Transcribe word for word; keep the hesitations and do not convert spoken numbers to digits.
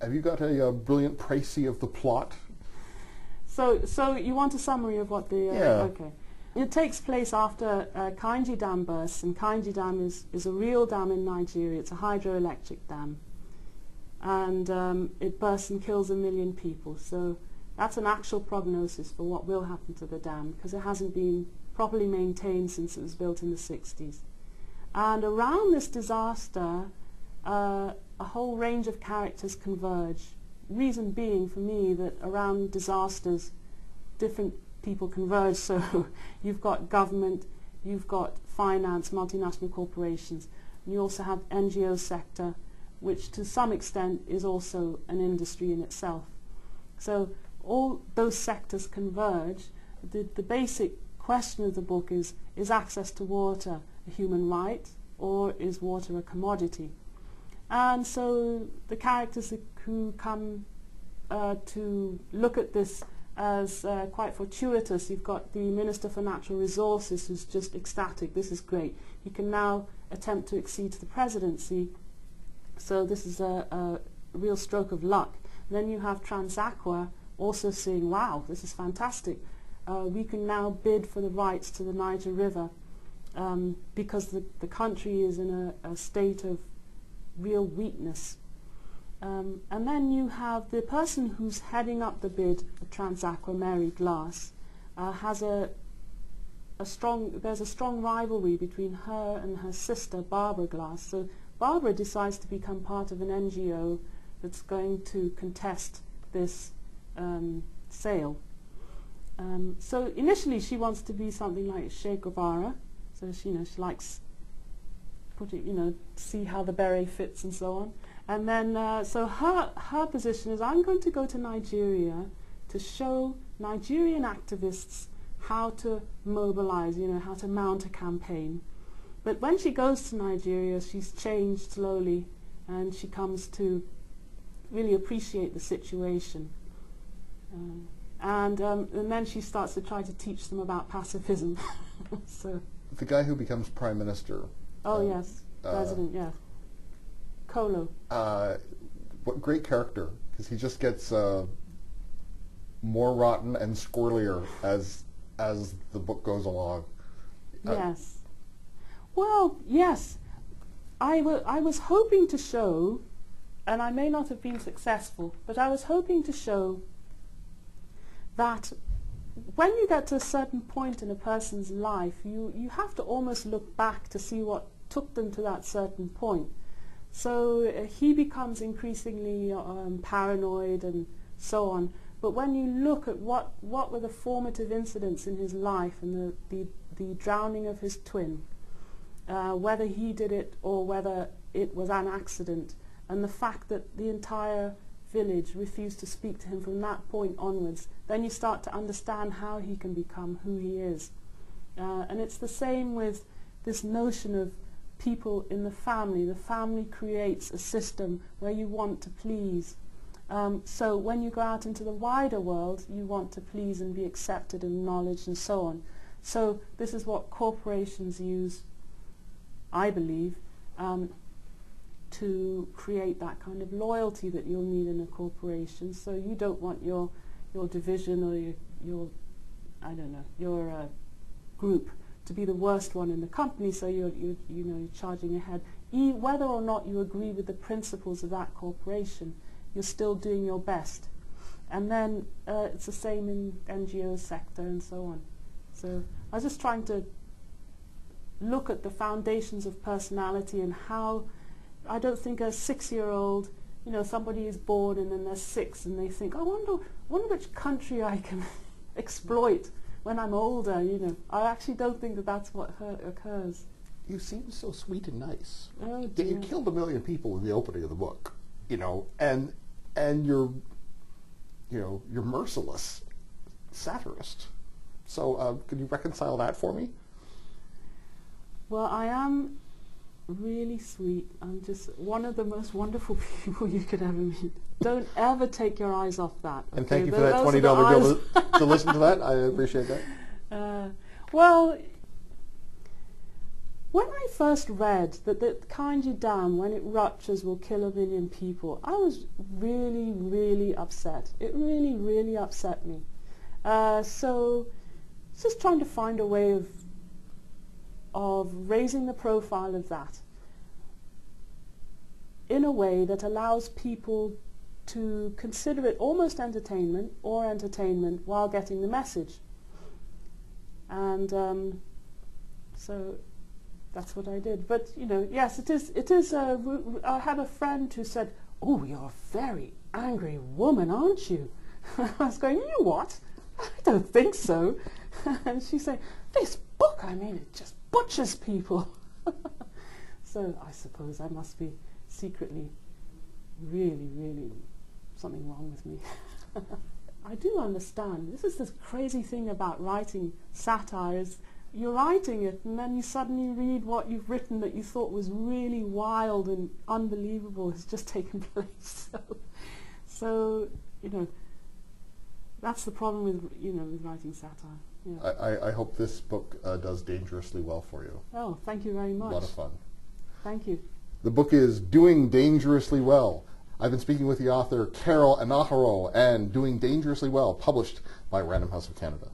Have you got a uh, brilliant précis of the plot? So, so you want a summary of what the... Uh, yeah. Okay. It takes place after uh, Kainji Dam bursts, and Kainji Dam is, is a real dam in Nigeria. It's a hydroelectric dam. And um, it bursts and kills a million people. So that's an actual prognosis for what will happen to the dam, because it hasn't been properly maintained since it was built in the sixties. And around this disaster, uh, a whole range of characters converge. Reason being, for me, that around disasters, different people converge. So you've got government, you've got finance, multinational corporations, and you also have N G O sector, which to some extent is also an industry in itself. So all those sectors converge. The, the basic question of the book is, is access to water a human right, or is water a commodity? And so the characters who come uh, to look at this as uh, quite fortuitous, you've got the Minister for Natural Resources who's just ecstatic, this is great. He can now attempt to accede to the presidency, so this is a, a real stroke of luck. Then you have TransAqua also saying, wow, this is fantastic. Uh, we can now bid for the rights to the Niger River um, because the, the country is in a, a state of real weakness. Um, and then you have the person who's heading up the bid of TransAqua, Mary Glass, uh, has a, a strong, there's a strong rivalry between her and her sister, Barbara Glass. So Barbara decides to become part of an N G O that's going to contest this um, sale. Um, so initially she wants to be something like Che Guevara, so she, you know, she likes put it, you know, see how the beret fits and so on. And then, uh, so her, her position is, I'm going to go to Nigeria to show Nigerian activists how to mobilize, you know, how to mount a campaign. But when she goes to Nigeria, she's changed slowly, and she comes to really appreciate the situation. Um, and, um, and then she starts to try to teach them about pacifism. So the guy who becomes prime minister. Oh um, yes, uh, president, yeah. Kolo. Uh, what great character, because he just gets uh, more rotten and squirrelier as as the book goes along. Uh, yes. Well, yes. I, I was hoping to show, and I may not have been successful, but I was hoping to show that when you get to a certain point in a person's life, you, you have to almost look back to see what took them to that certain point. So uh, he becomes increasingly um, paranoid and so on. But when you look at what, what were the formative incidents in his life, and the, the, the drowning of his twin, uh, whether he did it or whether it was an accident, and the fact that the entire village refused to speak to him from that point onwards, then you start to understand how he can become who he is. Uh, and it's the same with this notion of people in the family. The family creates a system where you want to please. Um, so when you go out into the wider world, you want to please and be accepted and acknowledged and so on. So this is what corporations use, I believe, um, to create that kind of loyalty that you'll need in a corporation. So you don't want your your division or your, your I don't know, your uh, group to be the worst one in the company, so you're, you're you know, you're charging ahead. E whether or not you agree with the principles of that corporation, you're still doing your best. And then uh, it's the same in N G O sector and so on. So I was just trying to look at the foundations of personality and how, I don't think a six-year-old, you know, somebody is born and then they're six and they think, I wonder, wonder which country I can exploit when I'm older, you know. I actually don't think that that's what occurs. You seem so sweet and nice. Oh, dear. You killed a million people in the opening of the book, you know, and and you're, you know, you're merciless satirist. So uh, could you reconcile that for me? Well, I am really sweet. I'm just one of the most wonderful people you could ever meet. Don't ever take your eyes off that. Okay? And thank you for that twenty dollar bill to, to listen to that. I appreciate that. Uh, well, When I first read that the Kainji Dam, when it ruptures, will kill a million people, I was really, really upset. It really, really upset me. Uh, so just trying to find a way of, of raising the profile of that in a way that allows people to consider it almost entertainment or entertainment while getting the message. And um, so that's what I did. But you know, yes, it is. It is. A, I had a friend who said, "Oh, you're a very angry woman, aren't you?" I was going, "You what? I don't think so." And she said, "This book, I mean, it just butchers people." So I suppose I must be secretly really, really something wrong with me. I do understand. This is the crazy thing about writing satire is you're writing it and then you suddenly read what you've written that you thought was really wild and unbelievable has just taken place. So, so you know, that's the problem with, you know, with writing satire. Yeah. I, I, I hope this book uh, does dangerously well for you. Oh, thank you very much. A lot of fun. Thank you. The book is Doing Dangerously Well. I've been speaking with the author Carole Enahoro and Doing Dangerously Well, published by Random House of Canada.